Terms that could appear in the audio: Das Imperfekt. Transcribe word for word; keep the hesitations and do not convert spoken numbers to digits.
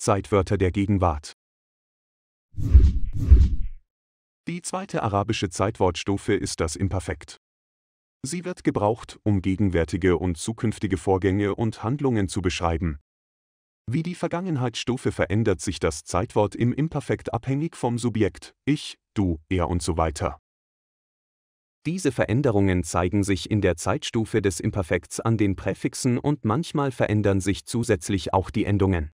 Zeitwörter der Gegenwart. Die zweite arabische Zeitwortstufe ist das Imperfekt. Sie wird gebraucht, um gegenwärtige und zukünftige Vorgänge und Handlungen zu beschreiben. Wie die Vergangenheitsstufe verändert sich das Zeitwort im Imperfekt abhängig vom Subjekt, ich, du, er und so weiter. Diese Veränderungen zeigen sich in der Zeitstufe des Imperfekts an den Präfixen und manchmal verändern sich zusätzlich auch die Endungen.